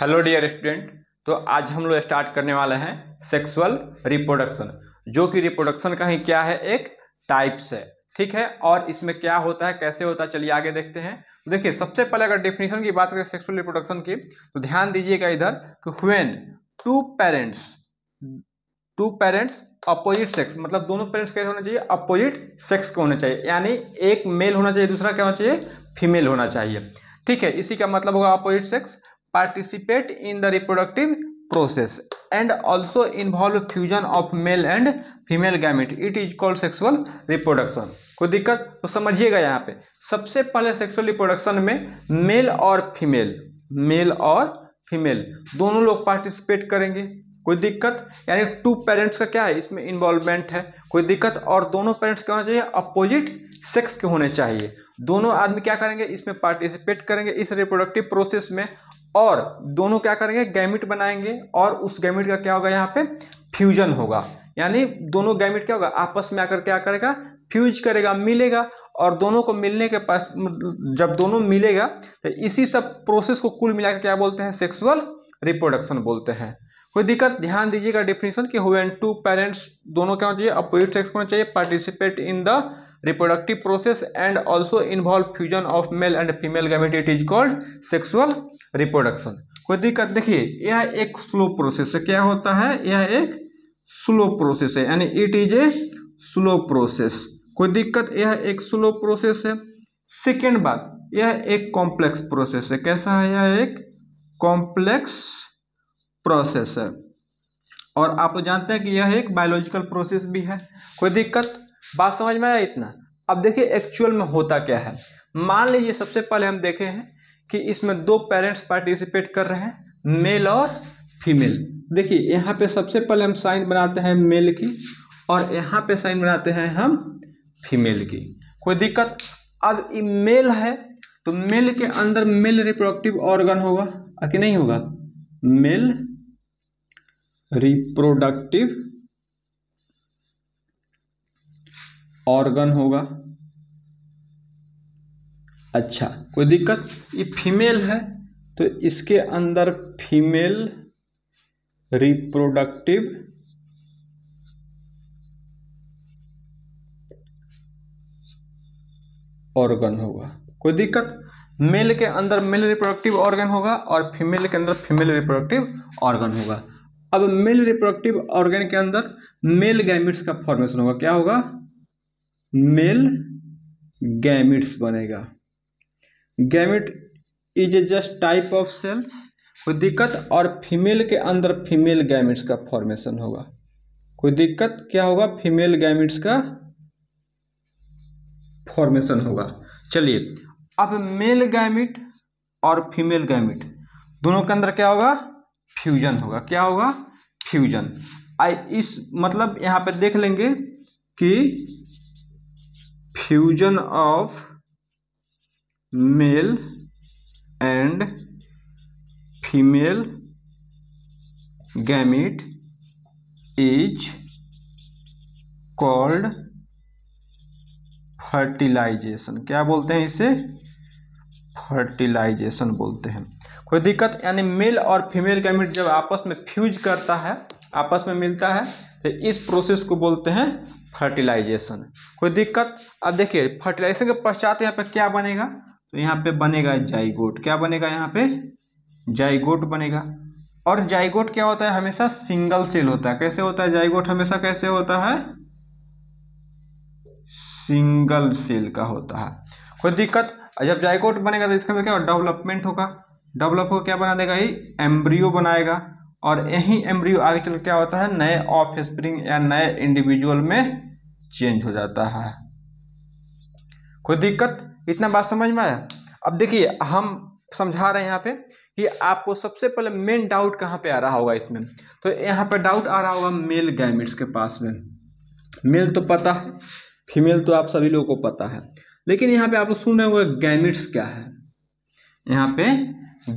Hello dear student, तो आज हम लोग स्टार्ट करने वाले हैं सेक्सुअल रिप्रोडक्शन, जो कि रिप्रोडक्शन का ही क्या है, एक टाइप्स है। ठीक है, और इसमें क्या होता है, कैसे होता है, चलिए आगे देखते हैं। तो देखिए, सबसे पहले अगर डेफिनेशन की बात करें सेक्सुअल रिप्रोडक्शन की, तो ध्यान दीजिएगा इधर कि when two parents opposite sex, मतलब दोनों पेरेंट्स कैसे होने चाहिए, अपोजिट सेक्स के होने चाहिए, यानी एक मेल होना चाहिए, दूसरा क्या होना चाहिए, फीमेल होना चाहिए। ठीक है, इसी का मतलब होगा opposite sex participate in the reproductive process and also involve fusion of male and female gamete, it is called sexual reproduction. कोई दिक्कत तो समझिएगा, यहाँ पे सबसे पहले सेक्सुअल रिप्रोडक्शन में मेल और फीमेल दोनों लोग पार्टिसिपेट करेंगे। कोई दिक्कत, यानी टू पेरेंट्स का क्या है, इसमें इन्वॉल्वमेंट है। कोई दिक्कत, और दोनों पेरेंट्स क्या होना चाहिए, अपोजिट सेक्स के होने चाहिए। दोनों आदमी क्या करेंगे, इसमें पार्टिसिपेट करेंगे इस रिप्रोडक्टिव प्रोसेस में, और दोनों क्या करेंगे, गैमेट बनाएंगे, और उस गैमेट का क्या होगा, यहाँ पे फ्यूजन होगा, यानी दोनों गैमेट क्या होगा, आपस में आकर क्या करेगा, फ्यूज करेगा, मिलेगा। और दोनों को मिलने के पास, जब दोनों मिलेगा, तो इसी सब प्रोसेस को कुल मिलाकर क्या बोलते हैं, सेक्सुअल रिप्रोडक्शन बोलते हैं। कोई दिक्कत, ध्यान दीजिएगा डेफिनेशन कि व्हेन टू पेरेंट्स, दोनों क्या होना चाहिए, अपोजिट सेक्स होना चाहिए, participate in the reproductive process and also involve fusion of male and female gamete, it is called sexual reproduction. कोई दिक्कत, देखिए यह एक स्लो प्रोसेस है। क्या होता है, यह एक स्लो प्रोसेस है, यानी it is a slow process. कोई दिक्कत, यह एक स्लो प्रोसेस है। सेकेंड बात, यह एक कॉम्प्लेक्स प्रोसेस है। कैसा है, यह एक कॉम्प्लेक्स प्रोसेस है, और आप जानते हैं कि यह एक बायोलॉजिकल प्रोसेस भी है। कोई दिक्कत, बात समझ में आया इतना। अब देखिए एक्चुअल में होता क्या है। मान लीजिए सबसे पहले हम देखे हैं कि इसमें दो पेरेंट्स पार्टिसिपेट कर रहे हैं, मेल और फीमेल। देखिए यहाँ पे सबसे पहले हम साइन बनाते हैं मेल की, और यहाँ पे साइन बनाते हैं हम फीमेल की। कोई दिक्कत, अब मेल है तो मेल के अंदर मेल रिप्रोडक्टिव ऑर्गन होगा कि नहीं होगा, मेल रिप्रोडक्टिव ऑर्गन होगा। अच्छा, कोई दिक्कत, ये फीमेल है तो इसके अंदर फीमेल रिप्रोडक्टिव ऑर्गन होगा। कोई दिक्कत, मेल के अंदर मेल रिप्रोडक्टिव ऑर्गन होगा और फीमेल के अंदर फीमेल रिप्रोडक्टिव ऑर्गन होगा। अब मेल रिप्रोडक्टिव ऑर्गन के अंदर मेल गैमेट्स का फॉर्मेशन होगा। क्या होगा, मेल गैमेट्स बनेगा। Gamete is a just type of cells, कोई दिक्कत, और फीमेल के अंदर फीमेल गैमेट्स का फॉर्मेशन होगा। कोई दिक्कत, क्या होगा, फीमेल गैमेट्स का फॉर्मेशन होगा। चलिए, अब मेल गैमेट और फीमेल गैमेट दोनों के अंदर क्या होगा, फ्यूजन होगा। क्या होगा, फ्यूजन। इस मतलब यहाँ पे देख लेंगे कि fusion of male and female gamete is called fertilisation. क्या बोलते हैं इसे, फर्टिलाइजेशन बोलते हैं। कोई दिक्कत, यानी मेल और फीमेल गैमेट जब आपस में फ्यूज करता है, आपस में मिलता है, तो इस प्रोसेस को बोलते हैं फर्टिलाइजेशन। कोई दिक्कत, अब देखिए फर्टिलाइजेशन के पश्चात यहाँ पे क्या बनेगा, तो यहाँ पे बनेगा जाइगोट। क्या बनेगा, यहाँ पे जाइगोट बनेगा। और जाइगोट क्या होता है, हमेशा सिंगल सेल होता है। कैसे होता है जाइगोट, हमेशा कैसे होता है, सिंगल सेल का होता है। कोई दिक्कत, जब जाइगोट बनेगा तो इसके अंदर क्या डेवलपमेंट होगा, डेवलप हो क्या बना देगा, ये एम्ब्रियो बनाएगा, और यही एम्ब्रियो आगे चल क्या होता है, नए ऑफस्प्रिंग या नए इंडिविजुअल में चेंज हो जाता है। कोई दिक्कत, इतना बात समझ में आया। अब देखिए हम समझा रहे हैं यहाँ पे कि आपको सबसे पहले मेन डाउट कहाँ पे आ रहा होगा इसमें, तो यहाँ पे डाउट आ रहा होगा मेल गैमेट्स के पास में। मेल तो पता है, फीमेल तो आप सभी लोगों को पता है, लेकिन यहाँ पे आप सुन रहे होंगे गैमेट्स क्या है, यहाँ पे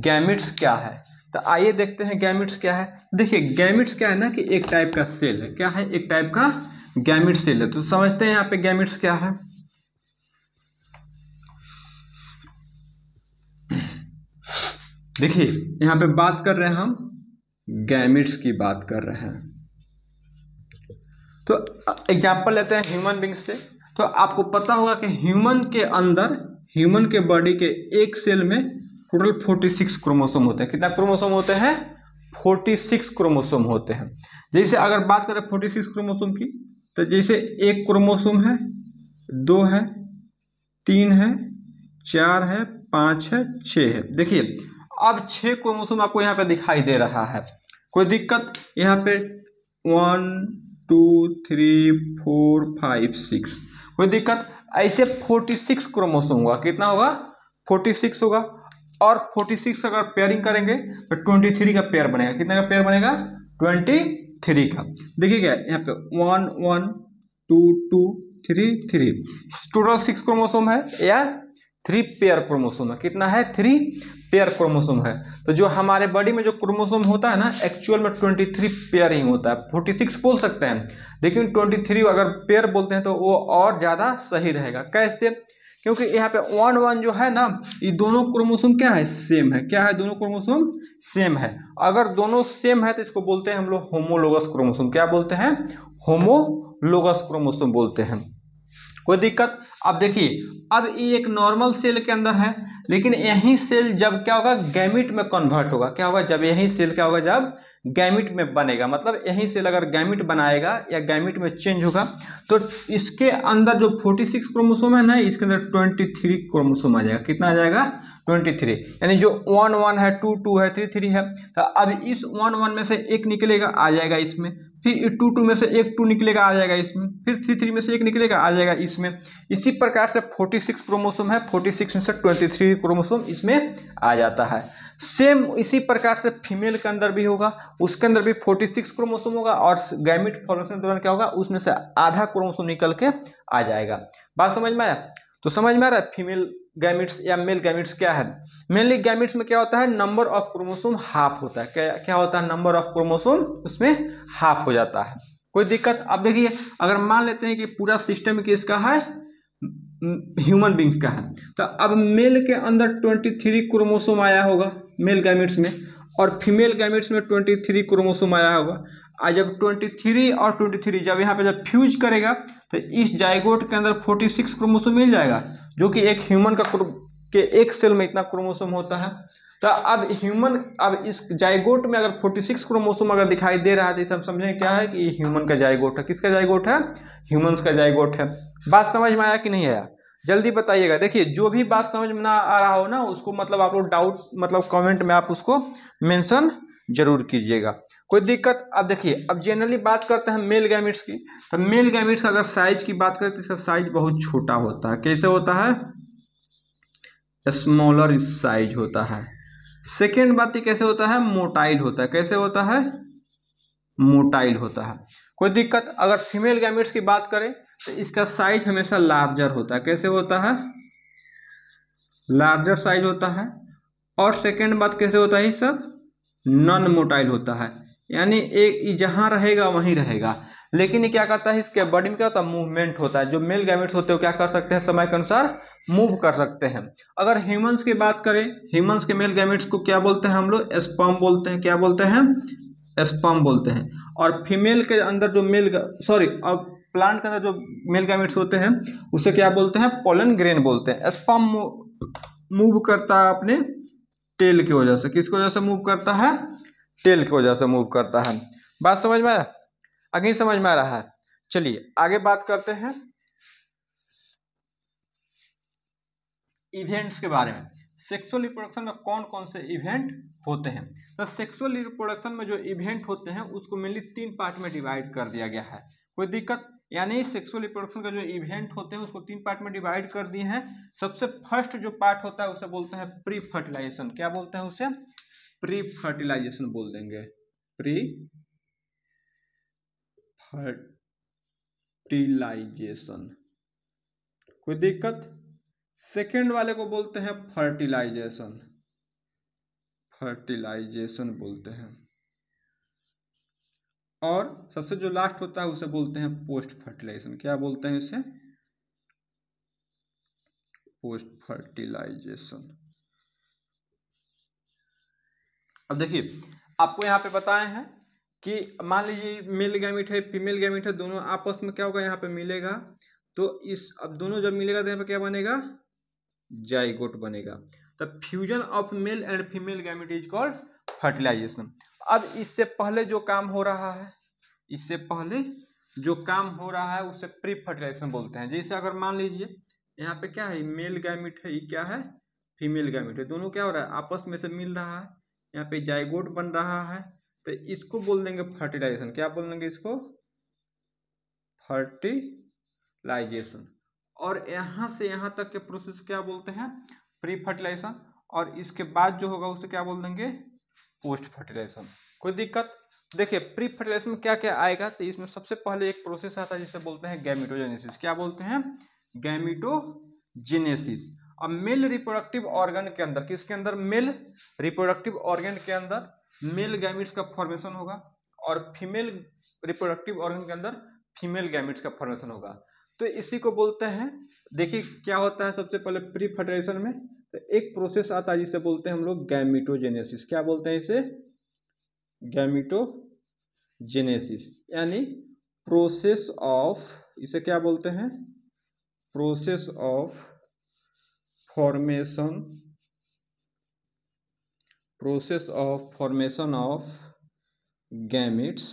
गैमेट्स क्या है। तो आइए देखते हैं गैमेट्स क्या है। देखिए गैमेट्स क्या है ना, कि एक टाइप का सेल है। क्या है, एक टाइप का गैमेट सेल है। तो समझते हैं यहाँ पे गैमेट्स क्या है। देखिए यहाँ पे बात कर रहे हैं हम गैमिट्स की बात कर रहे हैं। तो एग्जाम्पल लेते हैं ह्यूमन बींग से। तो आपको पता होगा कि ह्यूमन के अंदर, ह्यूमन के बॉडी के एक सेल में टोटल 46 क्रोमोसोम होते हैं। कितना क्रोमोसोम होते हैं? 46 क्रोमोसोम होते हैं। जैसे अगर बात करें 46 क्रोमोसोम की, तो जैसे एक क्रोमोसोम है, दो है, तीन है, चार है, पाँच है, छः है। देखिए अब छः क्रोमोसोम आपको यहाँ पे दिखाई दे रहा है। कोई दिक्कत? यहाँ पे 1 2 3 4 5 6, कोई दिक्कत? ऐसे 46 क्रोमोसोम होगा। कितना होगा? 46 होगा। और 46 अगर पेयरिंग करेंगे तो 23 का पेयर बनेगा। कितने का पेयर बनेगा? 23 का। देखिए क्या यहाँ पे 1 1 2 2 3 3, टोटल 6 क्रोमोसोम है या 3 पेयर क्रोमोसोम है। कितना है? 3 पेयर क्रोमोसोम है। तो जो हमारे बॉडी में जो क्रोमोसोम होता है ना, एक्चुअल में 23 पेयरिंग होता है। 46 बोल सकते हैं, लेकिन 23 अगर पेयर बोलते हैं तो वो और ज़्यादा सही रहेगा। कैसे? क्योंकि यहाँ पे 1 1 जो है ना, ये दोनों क्रोमोसोम क्या है? सेम है। क्या है? दोनों क्रोमोसोम सेम है। अगर दोनों सेम है तो इसको बोलते हैं हम लोग होमोलोगस क्रोमोसोम। क्या बोलते हैं? होमोलोगस क्रोमोसोम बोलते हैं। कोई दिक्कत? अब देखिए, अब ये एक नॉर्मल सेल के अंदर है, लेकिन यही सेल जब क्या होगा? गैमिट में कन्वर्ट होगा। क्या होगा? जब यही सेल क्या होगा? जब गैमिट में बनेगा, मतलब यही सेल अगर गैमिट बनाएगा या गैमिट में चेंज होगा, तो इसके अंदर जो 46 क्रोमोसोम है ना, इसके अंदर 23 क्रोमोसोम आ जाएगा। कितना आ जाएगा? 23। यानी जो 1 1 है, 2 2 है, 3 3 है, तो अब इस 1 1 में से एक निकलेगा, आ जाएगा इसमें। फिर 2 2 में से एक 2 निकलेगा, आ जाएगा इसमें। फिर 3 3 में से एक निकलेगा, आ जाएगा इसमें। इसी प्रकार से 46 क्रोमोसोम है, 46 में से 23 क्रोमोसोम इसमें आ जाता है। सेम इसी प्रकार से फीमेल के अंदर भी होगा, उसके अंदर भी 46 क्रोमोसोम होगा, और गैमेट फॉर्मेशन के दौरान क्या होगा? उसमें से आधा क्रोमोसोम निकल के आ जाएगा। बात समझ में आया? तो समझ में आ रहा है फीमेल गैमिट्स या मेल गैमिट्स क्या है। मेनली गैमिट्स में क्या होता है? नंबर ऑफ क्रोमोसोम हाफ होता है। क्या होता है? नंबर ऑफ क्रोमोसोम उसमें हाफ हो जाता है। कोई दिक्कत? अब देखिए, अगर मान लेते हैं कि पूरा सिस्टम किसका है? ह्यूमन बींग्स का है। तो अब मेल के अंदर 23 क्रोमोसोम आया होगा मेल गैमिट्स में, और फीमेल गैमिट्स में 23 क्रोमोसोम आया होगा। जब 23 और 23 जब यहाँ पे जब फ्यूज करेगा, तो इस जाइगोट के अंदर 46 क्रोमोसोम मिल जाएगा, जो कि एक ह्यूमन का के एक सेल में इतना क्रोमोसोम होता है। तो अब ह्यूमन, अब इस जाइगोट में अगर 46 क्रोमोसोम अगर दिखाई दे रहा है, तो इसे हम समझें क्या है कि ये ह्यूमन का जाइगोट है। किसका जाइगोट है? ह्यूमन्स का जाइगोट है। बात समझ में आया कि नहीं आया? जल्दी बताइएगा। देखिए, जो भी बात समझ में ना आ रहा हो ना, उसको मतलब आप लोग डाउट, मतलब कॉमेंट में आप उसको मेंशन जरूर कीजिएगा। कोई दिक्कत? अब देखिए, अब जनरली बात करते हैं मेल गैमिट्स की। तो मेल गैमिट्स अगर साइज की बात करें तो इसका साइज बहुत छोटा होता है। कैसे होता है? स्मॉलर साइज होता है। सेकेंड बात, ये कैसे होता है? मोटाइल होता है। कैसे होता है? मोटाइल होता है। कोई दिक्कत? अगर फीमेल गैमिट्स की बात करें तो इसका साइज हमेशा लार्जर होता है। कैसे होता है? लार्जर साइज होता है। और सेकेंड बात, कैसे होता है? सब नॉन मोटाइल होता है, यानी एक जहाँ रहेगा वहीं रहेगा। लेकिन ये क्या करता है? इसके बॉडी में क्या होता है? मूवमेंट होता है। जो मेल गैमेट्स होते हैं वो क्या कर सकते हैं? समय के अनुसार मूव कर सकते हैं। अगर ह्यूमंस की बात करें, ह्यूमंस के मेल गैमेट्स को क्या बोलते हैं हम लोग? स्पर्म बोलते हैं। क्या बोलते हैं? स्पर्म बोलते हैं। और फीमेल के अंदर जो अब प्लांट के अंदर जो मेल गैमेट्स होते हैं उसे क्या बोलते हैं? पोलन ग्रेन बोलते हैं। स्पर्म मूव करता है अपने टेल की वजह से। किसकी वजह से मूव करता है? टेल की वजह से मूव करता है। बात समझ में आया? आगे समझ में आ रहा है? चलिए आगे बात करते हैं इवेंट्स के बारे में। सेक्सुअल रिप्रोडक्शन में कौन कौन से इवेंट होते हैं? तो सेक्सुअल रिप्रोडक्शन में जो इवेंट होते हैं उसको मेनली 3 पार्ट में डिवाइड कर दिया गया है। कोई दिक्कत? यानी सेक्सुअल रिप्रोडक्शन का जो इवेंट होते हैं उसको 3 पार्ट में डिवाइड कर दिए हैं। सबसे फर्स्ट जो पार्ट होता है उसे बोलते हैं प्री फर्टिलाइजेशन। क्या बोलते हैं उसे? प्री फर्टिलाइजेशन बोल देंगे। Pre fertilisation. कोई दिक्कत? सेकेंड वाले को बोलते हैं फर्टिलाइजेशन। फर्टिलाइजेशन बोलते हैं। और सबसे जो लास्ट होता है उसे बोलते हैं पोस्ट फर्टिलाइजेशन। क्या बोलते हैं इसे? Post fertilisation. अब देखिए आपको यहाँ पे बताए हैं कि मान लीजिए मेल गैमीट है फीमेल गैमीट है, दोनों आपस में क्या होगा यहाँ पे मिलेगा, तो इस अब दोनों जब मिलेगा तो यहाँ पे क्या बनेगा, जाइगोट बनेगा। तो fusion of male and female gamete is called fertilisation. अब इससे पहले जो काम हो रहा है, इससे पहले जो काम हो रहा है उसे प्री फर्टिलाइजेशन बोलते हैं। जैसे अगर मान लीजिए यहाँ पे क्या है, मेल गैमीट है, ये क्या है फीमेल गैमीट है, दोनों क्या हो रहा है आपस में से मिल रहा है, यहाँ पे जाइगोट बन रहा है, तो इसको बोल देंगे फर्टिलाइजेशन। क्या बोल देंगे इसको, फर्टिलाइजेशन। और यहाँ से यहाँ तक के प्रोसेस क्या बोलते हैं, प्री फर्टिलाइजेशन। और इसके बाद जो होगा उसे क्या बोल देंगे, पोस्ट फर्टिलाइजेशन। कोई दिक्कत? देखिए प्री फर्टिलाइजेशन में क्या क्या आएगा, तो इसमें सबसे पहले एक प्रोसेस आता है जिसे बोलते हैं गैमिटोजेनेसिस। क्या बोलते हैं, गैमिटोजेनेसिस। अब मेल रिप्रोडक्टिव ऑर्गन के अंदर, किसके अंदर, मेल रिप्रोडक्टिव ऑर्गन के अंदर मेल गैमिट्स का फॉर्मेशन होगा, और फीमेल रिप्रोडक्टिव ऑर्गन के अंदर फीमेल गैमिट्स का फॉर्मेशन होगा। तो इसी को बोलते हैं, देखिए क्या होता है सबसे पहले प्री फर्टिलाइजेशन में, तो एक प्रोसेस आता है जिसे बोलते हैं हम लोग गैमिटोजेनेसिस। क्या बोलते हैं इसे, गैमिटोजेनेसिस, यानी प्रोसेस ऑफ, इसे क्या बोलते हैं, process of formation, process of formation of gametes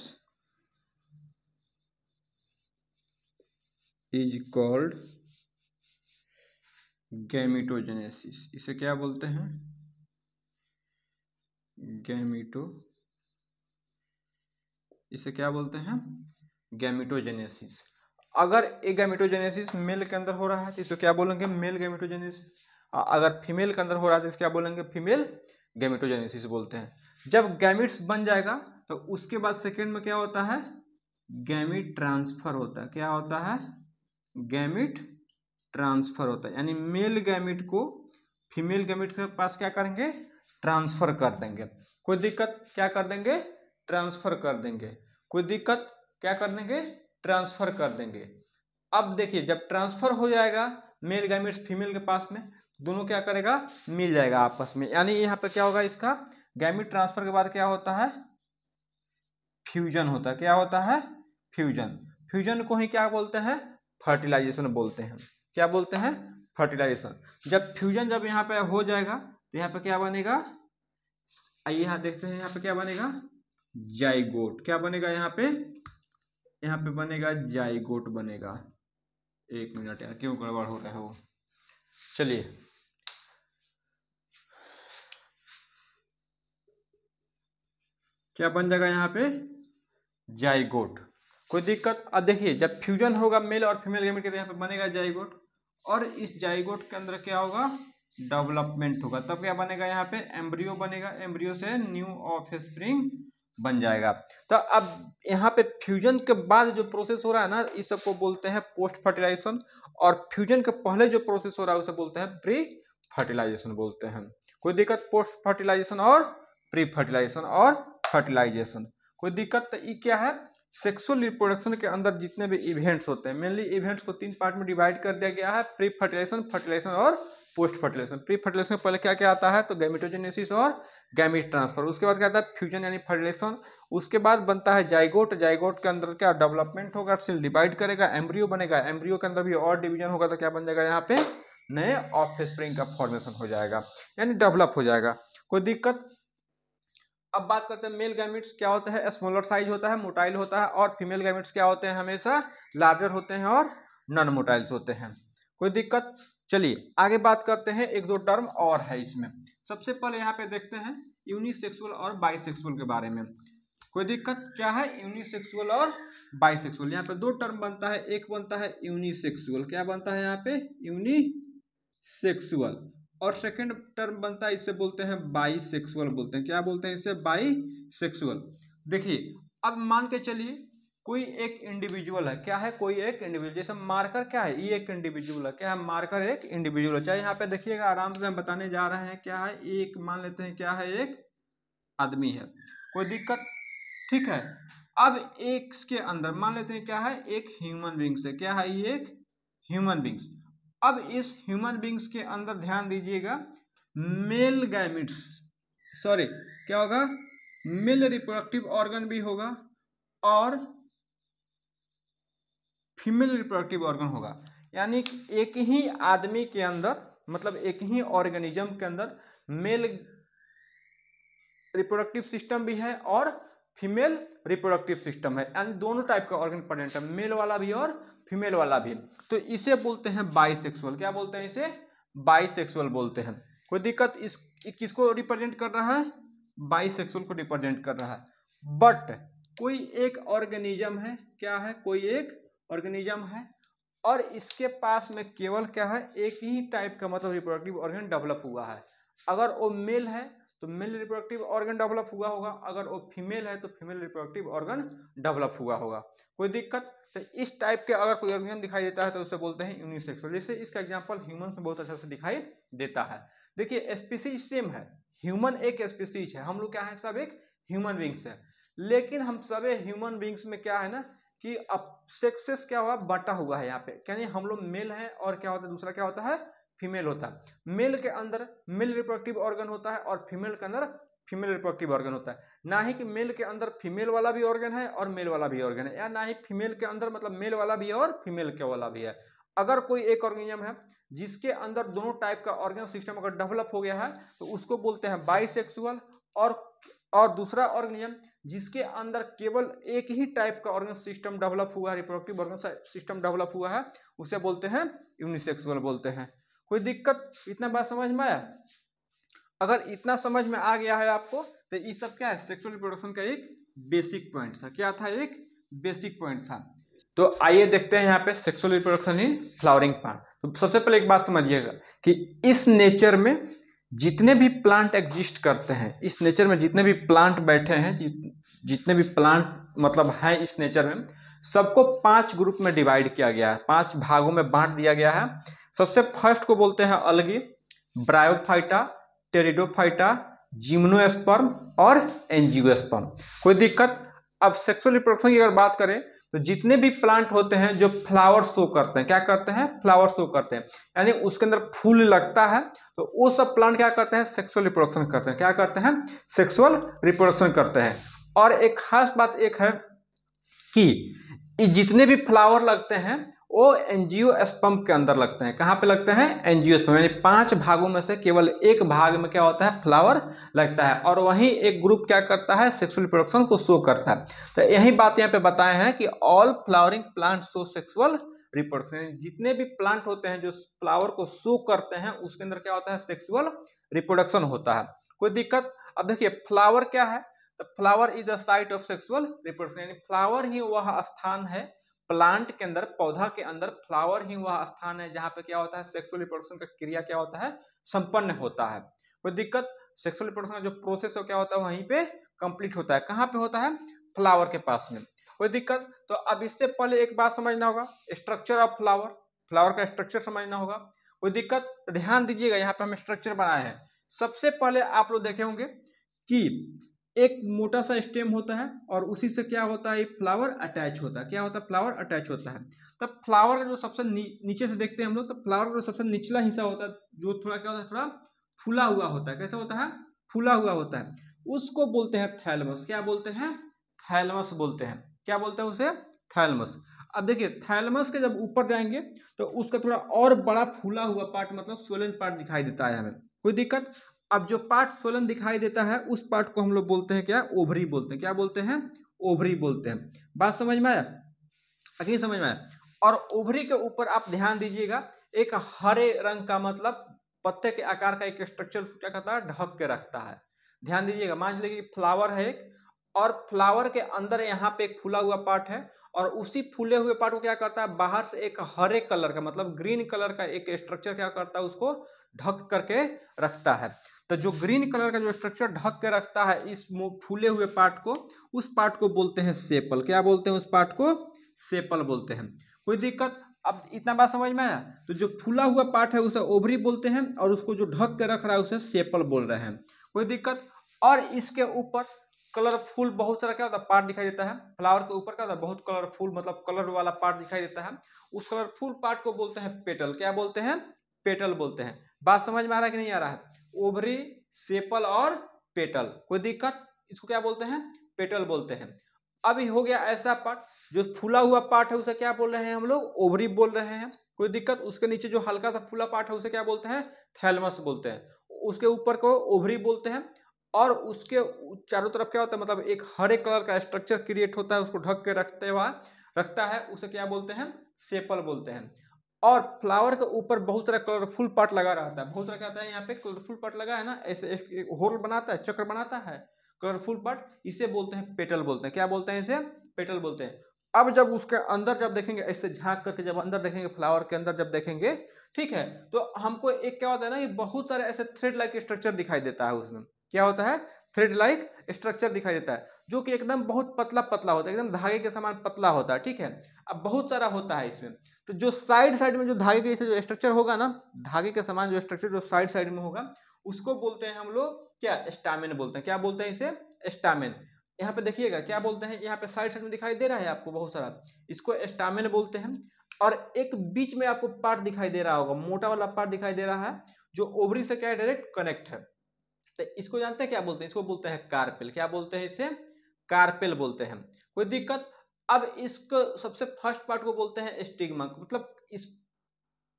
is called gametogenesis. इसे क्या बोलते हैं, गैमिटोजेनेसिस। अगर एक गैमिटोजेनेसिस मेल के अंदर हो रहा है तो इसको क्या बोलेंगे, मेल गैमिटोजेनेसिस। अगर फीमेल के अंदर हो रहा है तो इसको क्या बोलेंगे, फीमेल गैमिटोजेनेसिस बोलते हैं। जब गैमिट्स बन जाएगा तो उसके बाद सेकेंड में क्या होता है, गैमिट ट्रांसफर होता है। क्या होता है, गैमिट ट्रांसफर होता है, यानी मेल गैमिट को फीमेल गैमिट के पास क्या करेंगे, ट्रांसफर कर देंगे। कोई दिक्कत? क्या कर देंगे, ट्रांसफर कर देंगे। कोई दिक्कत? क्या कर देंगे, ट्रांसफर कर देंगे। अब देखिए जब ट्रांसफर हो जाएगा मेल गैमिट्स फीमेल के पास में, दोनों क्या करेगा, मिल जाएगा आपस में। यानी यहाँ पे क्या होगा, इसका गैमिट ट्रांसफर के बाद क्या होता है, फ्यूजन होता है। क्या होता है, फ्यूजन। फ्यूजन को ही क्या बोलते हैं, फर्टिलाइजेशन बोलते हैं। क्या बोलते हैं, फर्टिलाइजेशन। जब फ्यूजन जब यहाँ पे हो जाएगा तो यहाँ पे क्या बनेगा, आइए यहाँ देखते हैं, यहाँ पे क्या बनेगा, जाइगोट। क्या बनेगा यहाँ पे, यहाँ पे बनेगा जाइगोट बनेगा। एक मिनट यार, क्यों गड़बड़ हो रहा है वो, चलिए क्या बन जाएगा यहाँ पे, जाइगोट। कोई दिक्कत? अब देखिए जब फ्यूजन होगा मेल और फीमेल गैमेट के, तो यहाँ पे बनेगा जाइगोट, और इस जाइगोट के अंदर क्या होगा, डेवलपमेंट होगा। तब क्या बनेगा, यहाँ पे एम्ब्रियो बनेगा, एम्ब्रियो से न्यू ऑफस्प्रिंग बन जाएगा। तो अब यहाँ पे फ्यूजन के बाद जो प्रोसेस हो रहा है ना, इस सबको बोलते हैं पोस्ट फर्टिलाइजेशन, और फ्यूजन के पहले जो प्रोसेस हो रहा है उसे बोलते हैं प्री फर्टिलाइजेशन बोलते हैं। कोई दिक्कत? पोस्ट फर्टिलाइजेशन और प्री फर्टिलाइजेशन और फर्टिलाइजेशन। कोई दिक्कत? तो ये क्या है, सेक्सुअल रिप्रोडक्शन के अंदर जितने भी इवेंट्स होते हैं, मेनली इवेंट्स को तीन पार्ट में डिवाइड कर दिया गया है, प्री फर्टिलाइजेशन, फर्टिलाइजेशन और पोस्ट फर्टिलाइजेशन। प्री फर्टिलाइजेशन में पहले क्या क्या आता है, तो गैमिटोजेनेसिस और गैमिट ट्रांसफर। उसके बाद क्या आता है, फ्यूजन यानी फर्टिलाइजेशन। उसके बाद बनता है जाइगोट। जाइगोट के अंदर क्या डेवलपमेंट होगा, सेल डिवाइड करेगा, एम्ब्रियो बनेगा। एम्ब्रियो के अंदर भी और डिवीजन होगा, तो क्या बन जाएगा यहाँ पे, नए ऑफस्प्रिंग का फॉर्मेशन हो जाएगा, यानी डेवलप हो जाएगा। कोई दिक्कत? अब बात करते हैं मेल गैमिट्स क्या होता है, स्मॉलर साइज होता है, मोटाइल होता है, और फीमेल गैमिट्स क्या होते हैं, हमेशा लार्जर होते हैं और नॉन मोटाइल्स होते हैं। कोई दिक्कत? चलिए आगे बात करते हैं, एक दो टर्म और है इसमें। सबसे पहले यहाँ पे देखते हैं यूनिसेक्सुअल और बाइसेक्सुअल के बारे में। कोई दिक्कत? क्या है, यूनिसेक्सुअल और बाइसेक्सुअल। यहाँ पे दो टर्म बनता है, एक बनता है यूनिसेक्सुअल। क्या बनता है यहाँ पे, यूनिसेक्सुअल, और सेकंड टर्म बनता है, इसे बोलते हैं बाइसेक्सुअल बोलते हैं। क्या बोलते हैं इसे, बाइसेक्सुअल। देखिए अब मान के चलिए कोई एक इंडिविजुअल है, क्या है, कोई एक इंडिविजुअल, जैसे मार्कर क्या है, ये एक इंडिविजुअल है। क्या है, मार्कर एक इंडिविजुअल है। चाहे यहाँ पे देखिएगा, आराम से हम बताने जा रहे हैं। क्या है, एक मान लेते हैं, क्या है, एक आदमी है। कोई दिक्कत? ठीक है। अब एक के अंदर मान लेते हैं क्या है, एक ह्यूमन बींग्स है। क्या है, ये एक ह्यूमन बींग्स। अब इस ह्यूमन बींग्स के अंदर ध्यान दीजिएगा, मेल गैमिट्स सॉरी क्या होगा, मेल रिप्रोडक्टिव ऑर्गन भी होगा और फीमेल रिप्रोडक्टिव ऑर्गन होगा। यानी एक ही आदमी के अंदर, मतलब एक ही ऑर्गेनिज्म के अंदर मेल रिप्रोडक्टिव सिस्टम भी है और फीमेल रिप्रोडक्टिव सिस्टम है। यानी दोनों टाइप का ऑर्गन प्रेजेंट है, मेल वाला भी और फीमेल वाला भी। तो इसे बोलते हैं बाइसेक्सुअल। क्या बोलते हैं इसे? बाइसेक्सुअल बोलते हैं। कोई दिक्कत? इस किसको रिप्रेजेंट कर रहा है? बाइसेक्सुअल को रिप्रेजेंट कर रहा है। बट कोई एक ऑर्गेनिज्म है, क्या है? कोई एक ऑर्गेनिज्म है और इसके पास में केवल क्या है, एक ही टाइप का मतलब रिप्रोडक्टिव ऑर्गन डेवलप हुआ है। अगर वो मेल है तो मेल रिप्रोडक्टिव ऑर्गन डेवलप हुआ होगा, अगर वो फीमेल है तो फीमेल रिप्रोडक्टिव ऑर्गन डेवलप हुआ होगा। कोई दिक्कत? तो इस टाइप के अगर कोई ऑर्गेनिज्म दिखाई देता है तो उसे बोलते हैं यूनिसेक्सुअल। जैसे इसका एग्जाम्पल ह्यूमन में बहुत अच्छा से दिखाई देता है। देखिए स्पीसीज सेम है, ह्यूमन एक स्पीसीज है, हम लोग क्या है, सब एक ह्यूमन बींग्स है, लेकिन हम सभी ह्यूमन बींग्स में क्या है ना कि अब सेक्सेस क्या हुआ, बटा हुआ है। यहाँ पे यानी हम लोग मेल हैं और क्या होता है, दूसरा क्या होता है, फीमेल होता है। मेल के अंदर मेल रिप्रोडक्टिव ऑर्गन होता है और फीमेल के अंदर फीमेल रिप्रोडक्टिव ऑर्गन होता है। ना ही कि मेल के अंदर फीमेल वाला भी ऑर्गन है और मेल वाला भी ऑर्गन है, या ना ही फीमेल के अंदर मतलब मेल वाला भी है और फीमेल के वाला भी है। अगर कोई एक ऑर्गेनिज्म है जिसके अंदर दोनों टाइप का ऑर्गन सिस्टम अगर डेवलप हो गया है तो उसको बोलते हैं बाइसेक्सुअल। और दूसरा ऑर्गेनिज्म जिसके अंदर केवल एक ही टाइप का ऑर्गन सिस्टम डेवलप हुआ है, रिप्रोडक्टिव ऑर्गन सिस्टम डेवलप हुआ है, उसे बोलते हैं यूनिसेक्सुअल बोलते हैं। कोई दिक्कत? इतना बात समझ में आया? अगर इतना समझ में आ गया है आपको तो ये सब क्या है, सेक्सुअल रिप्रोडक्शन का एक बेसिक पॉइंट था। क्या था? एक बेसिक पॉइंट था। तो आइए देखते हैं यहाँ पे sexual reproduction in flowering plant. तो सबसे पहले एक बात समझिएगा कि इस नेचर में जितने भी प्लांट एग्जिस्ट करते हैं, इस नेचर में जितने भी प्लांट बैठे हैं, जितने भी प्लांट मतलब हैं इस नेचर में, सबको 5 ग्रुप में डिवाइड किया गया है, 5 भागों में बांट दिया गया है। सबसे फर्स्ट को बोलते हैं अलगी, ब्रायोफाइटा, टेरिडोफाइटा, जिम्नोस्पर्म और एंजियोस्पर्म। कोई दिक्कत? अब सेक्सुअल रिप्रोडक्शन की अगर बात करें तो जितने भी प्लांट होते हैं जो फ्लावर शो करते हैं, क्या करते हैं, फ्लावर शो करते हैं, यानी उसके अंदर फूल लगता है, तो वो सब प्लांट क्या करते हैं, सेक्सुअल रिप्रोडक्शन करते हैं। क्या करते हैं, सेक्सुअल रिप्रोडक्शन करते हैं। और एक खास बात एक है कि जितने भी फ्लावर लगते हैं वो एंजियोस्पर्म के अंदर लगते हैं। कहाँ पे लगते हैं? एंजियोस्पर्म। यानी 5 भागों में से केवल एक भाग में क्या होता है, फ्लावर लगता है और वहीं एक ग्रुप क्या करता है, सेक्सुअल रिप्रोडक्शन को शो करता है। तो यही बात यहाँ पे बताए हैं कि all flowering plant show sexual reproduction. जितने भी प्लांट होते हैं जो फ्लावर को शो करते हैं उसके अंदर क्या होता है, सेक्सुअल रिप्रोडक्शन होता है। कोई दिक्कत? अब देखिए फ्लावर क्या है, तो flower is the site of sexual reproduction. यानी फ्लावर ही वह स्थान है प्लांट के अंदर, पौधा के अंदर फ्लावर ही वह स्थान है जहाँ पे क्या होता है, सेक्सुअल रिप्रोडक्शन का क्रिया क्या होता है, संपन्न होता है। कोई दिक्कत? सेक्सुअल रिप्रोडक्शन का जो प्रोसेस हो क्या होता है, वहीं पे कंप्लीट होता है। कहाँ पे होता है? फ्लावर के पास में। कोई दिक्कत? तो अब इससे पहले एक बात समझना होगा, स्ट्रक्चर ऑफ फ्लावर, फ्लावर का स्ट्रक्चर समझना होगा। कोई दिक्कत? ध्यान दीजिएगा, यहाँ पे हम स्ट्रक्चर बनाए हैं। सबसे पहले आप लोग देखे होंगे कि एक मोटा सा स्टेम होता है और उसी से क्या होता है, फ्लावर अटैच होता है। क्या होता है, फ्लावर अटैच होता है। तब फ्लावर का जो सबसे नीचे से देखते हैं हम लोग, तो फ्लावर का जो सबसे निचला हिस्सा होता है जो थोड़ा क्या होता है, थोड़ा फूला हुआ होता है। कैसा होता है? फूला हुआ होता है, उसको बोलते हैं थैलमस। क्या बोलते हैं? थैलमस बोलते हैं। क्या बोलते हैं उसे? थैलमस। अब देखिए थैलमस के जब ऊपर जाएंगे तो उसका थोड़ा और बड़ा फूला हुआ पार्ट मतलब स्वलन पार्ट दिखाई देता है हमें। कोई दिक्कत? अब जो पार्ट सोलन दिखाई देता है उस पार्ट को हम लोग बोलते हैं क्या, ओवरी बोलते हैं। क्या बोलते हैं? ओवरी बोलते हैं। बात समझ में आया? अगली समझ में आया? और ओवरी के ऊपर आप ध्यान दीजिएगा, एक हरे रंग का मतलब पत्ते के आकार का एक स्ट्रक्चर क्या कहता है, ढक के रखता है। ध्यान दीजिएगा, मान लीजिए फ्लावर है एक और फ्लावर के अंदर यहाँ पे एक फूला हुआ पार्ट है और उसी फूले हुए पार्ट को क्या करता है, बाहर से एक हरे कलर का मतलब ग्रीन कलर का एक स्ट्रक्चर क्या करता है, उसको ढक करके रखता है। तो जो ग्रीन कलर का जो स्ट्रक्चर ढक के रखता है इस फूले हुए पार्ट को, उस पार्ट को बोलते हैं सेपल। क्या बोलते हैं उस पार्ट को? सेपल बोलते हैं। कोई दिक्कत? अब इतना बात समझ में आया? तो जो फूला हुआ पार्ट है उसे ओवरी बोलते हैं और उसको जो ढक के रख रहा है उसे सेपल बोल रहे हैं। कोई दिक्कत? और इसके ऊपर कलरफुल बहुत सारा क्या होता है, पार्ट दिखाई देता है। फ्लावर के ऊपर क्या होता है, बहुत कलरफुल मतलब कलर वाला पार्ट दिखाई देता है। उस कलरफुल पार्ट को बोलते हैं पेटल। क्या बोलते हैं? पेटल बोलते हैं। बात समझ में आ रहा है कि नहीं आ रहा है? ओवरी, सेपल और पेटल, कोई दिक्कत, इसको क्या बोलते हैं, पेटल बोलते हैं। अब हो गया ऐसा पार्ट, जो फूला हुआ पार्ट है उसे क्या बोल रहे हैं हम लोग, ओवरी बोल रहे हैं, कोई दिक्कत। उसके नीचे जो हल्का सा फूला पार्ट है उसे क्या बोलते हैं, थैलमस बोलते हैं। उसके ऊपर को ओवरी बोलते हैं। और उसके चारों तरफ क्या होता है, मतलब एक हरे कलर का स्ट्रक्चर क्रिएट होता है, उसको ढक के रखता है, उसे क्या बोलते हैं, सेपल बोलते हैं। और फ्लावर के ऊपर बहुत सारा कलरफुल पार्ट लगा रहता है, बहुत सारा क्या होता है यहाँ पे कलरफुल पार्ट लगा है ना, ऐसे होल बनाता है, चक्र बनाता है कलरफुल पार्ट, इसे बोलते हैं पेटल बोलते हैं। क्या बोलते हैं इसे, पेटल बोलते हैं। अब जब उसके अंदर जब देखेंगे, ऐसे झांक करके जब अंदर देखेंगे, फ्लावर के अंदर जब देखेंगे, ठीक है, तो हमको एक क्या होता है ना, ये बहुत सारे ऐसे थ्रेड लाइक स्ट्रक्चर दिखाई देता है। उसमें क्या होता है, थ्रेड लाइक स्ट्रक्चर दिखाई देता है, जो कि एकदम बहुत पतला पतला होता है, एकदम धागे के समान पतला होता है, ठीक है। अब बहुत सारा होता है इसमें, तो जो साइड साइड में जो धागे के जैसे जो स्ट्रक्चर होगा ना, धागे के समान जो स्ट्रक्चर जो साइड साइड में होगा, उसको बोलते हैं हम लोग क्या, स्टामेन बोलते हैं। क्या बोलते हैं इसे, स्टामेन। यहाँ पे देखिएगा क्या बोलते हैं, यहाँ पे साइड साइड में दिखाई दे रहा है आपको बहुत सारा, इसको स्टामेन बोलते हैं। और एक बीच में आपको पार्ट दिखाई दे रहा होगा, मोटा वाला पार्ट दिखाई दे रहा है, जो ओवरी से क्या डायरेक्ट कनेक्ट है, तो इसको जानते हैं क्या बोलते हैं, इसको बोलते हैं कार्पेल। क्या बोलते हैं इसे, कार्पेल बोलते हैं, कोई दिक्कत। अब इसको सबसे फर्स्ट पार्ट को बोलते हैं स्टिग्मा, मतलब इस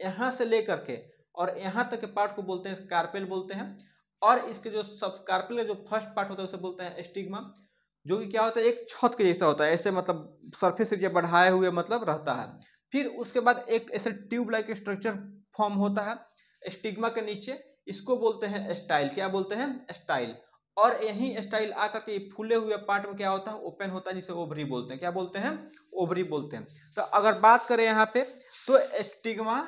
यहाँ से लेकर के और यहाँ तक के पार्ट को बोलते हैं कार्पेल बोलते हैं। और इसके जो सब कार्पेल का जो फर्स्ट पार्ट होता है उसे बोलते हैं स्टिग्मा, जो कि क्या होता है, एक छत के जैसा होता है, ऐसे मतलब सरफेस एरिया बढ़ाए हुए मतलब रहता है। फिर उसके बाद एक ऐसे ट्यूब लाइक स्ट्रक्चर फॉर्म होता है स्टिग्मा के नीचे, इसको बोलते हैं स्टाइल। क्या बोलते हैं, स्टाइल। और यही स्टाइल आकर के फूले हुए पार्ट में क्या होता है, ओपन होता है, जिसे ओवरी बोलते हैं। क्या बोलते हैं, ओवरी बोलते हैं। तो अगर बात करें यहाँ पे, तो स्टिग्मा,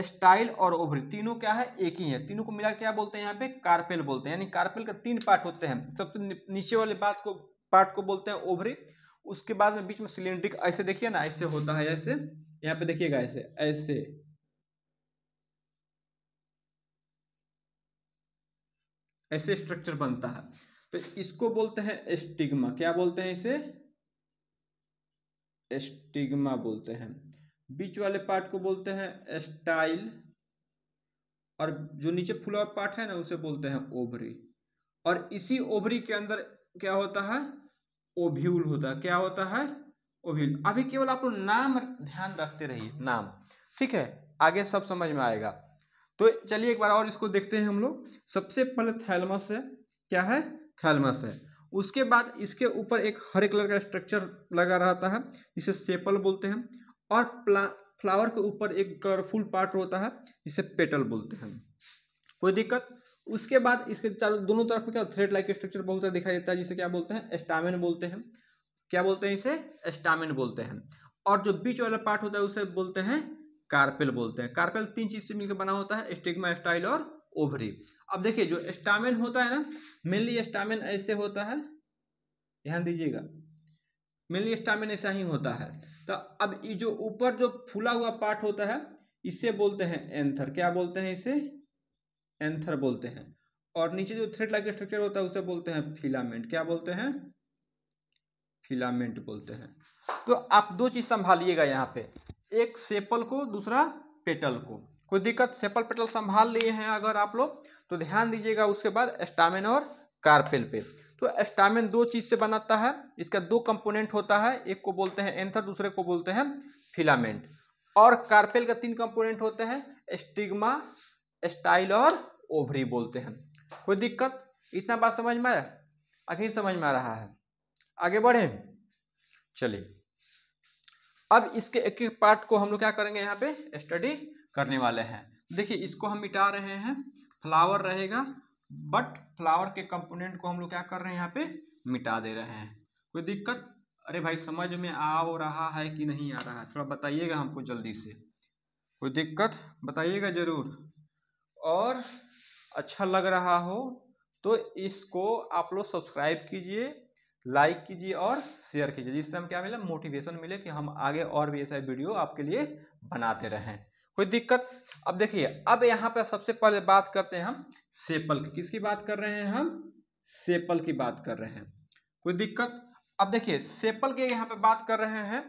स्टाइल और ओवरी तीनों क्या है, एक ही है, तीनों को मिला क्या बोलते हैं यहाँ पे, कार्पेल बोलते हैं। यानी कार्पेल के तीन पार्ट होते हैं, सबसे नीचे वाले पार्ट को बोलते हैं ओवरी, उसके बाद में बीच में सिलेंड्रिक, ऐसे देखिए ना, ऐसे होता है, ऐसे यहाँ पे देखिएगा, ऐसे ऐसे ऐसे स्ट्रक्चर बनता है, तो इसको बोलते हैं स्टिग्मा। क्या बोलते हैं इसे, स्टिग्मा बोलते हैं। बीच वाले पार्ट को बोलते हैं स्टाइल, और जो नीचे फुला पार्ट है ना उसे बोलते हैं ओवरी। और इसी ओवरी के अंदर क्या होता है, ओव्यूल होता है। क्या होता है, ओव्यूल। अभी केवल आप लोग नाम ध्यान रखते रहिए, नाम, ठीक है, आगे सब समझ में आएगा। तो चलिए एक बार और इसको देखते हैं हम लोग। सबसे पहले थैलमस है, क्या है, थैलमस है। उसके बाद इसके ऊपर एक हरे कलर का स्ट्रक्चर लगा रहता है, इसे सेपल बोलते हैं। और फ्लावर के ऊपर एक कलरफुल पार्ट होता है, इसे पेटल बोलते हैं, कोई दिक्कत। उसके बाद इसके चारों दोनों तरफ क्या थ्रेड लाइक स्ट्रक्चर बहुत सारा दिखाई देता है, जिसे क्या बोलते हैं, स्टामेन बोलते हैं। क्या बोलते हैं इसे, स्टामेन बोलते हैं। और जो बीच वाला पार्ट होता है उसे बोलते हैं कार्पेल बोलते हैं। कार्पेल तीन चीज से मिलकर बना होता है, स्टिग्मा, स्टाइल और ओवरी। अब देखिए जो स्टामेन होता है ना, मेनली स्टामेन ऐसे होता है, ध्यान दीजिएगा, मेनली स्टामेन ऐसा ही होता है। तो अब ये जो ऊपर जो फूला हुआ पार्ट होता है इसे बोलते हैं एंथर। क्या बोलते हैं इसे, एंथर बोलते हैं। और नीचे जो थ्रेड लाइक स्ट्रक्चर होता है उसे बोलते हैं फिलामेंट। क्या बोलते हैं, फिलामेंट बोलते हैं। तो आप दो चीज संभालिएगा यहाँ पे, एक सेपल को, दूसरा पेटल को, कोई दिक्कत। सेपल पेटल संभाल लिए हैं अगर आप लोग तो ध्यान दीजिएगा। उसके बाद स्टामेन और कार्पेल पे। तो स्टामेन दो चीज से बनाता है, इसका दो कंपोनेंट होता है, एक को बोलते हैं एंथर, दूसरे को बोलते हैं फिलामेंट। और कार्पेल का तीन कंपोनेंट होते हैं, स्टिग्मा, स्टाइल और ओवरी बोलते हैं, कोई दिक्कत। इतना बात समझ में आया, आखिर समझ में आ रहा है, आगे बढ़े। चलिए अब इसके एक एक पार्ट को हम लोग क्या करेंगे, यहाँ पे स्टडी करने वाले हैं। देखिए इसको हम मिटा रहे हैं, फ्लावर रहेगा, बट फ्लावर के कंपोनेंट को हम लोग क्या कर रहे हैं, यहाँ पे मिटा दे रहे हैं, कोई दिक्कत। अरे भाई समझ में आ हो रहा है कि नहीं आ रहा है, थोड़ा बताइएगा हमको जल्दी से, कोई दिक्कत बताइएगा जरूर। और अच्छा लग रहा हो तो इसको आप लोग सब्सक्राइब कीजिए, लाइक कीजिए और शेयर कीजिए, जिससे हम क्या मिले, मोटिवेशन मिले कि हम आगे और भी ऐसा वीडियो आपके लिए बनाते रहें, कोई दिक्कत। अब देखिए, अब यहाँ पे सबसे पहले बात करते हैं हम सेपल की। किसकी बात कर रहे हैं हम, सेपल की बात कर रहे हैं, कोई दिक्कत। अब देखिए सेपल की यहाँ पे बात कर रहे हैं,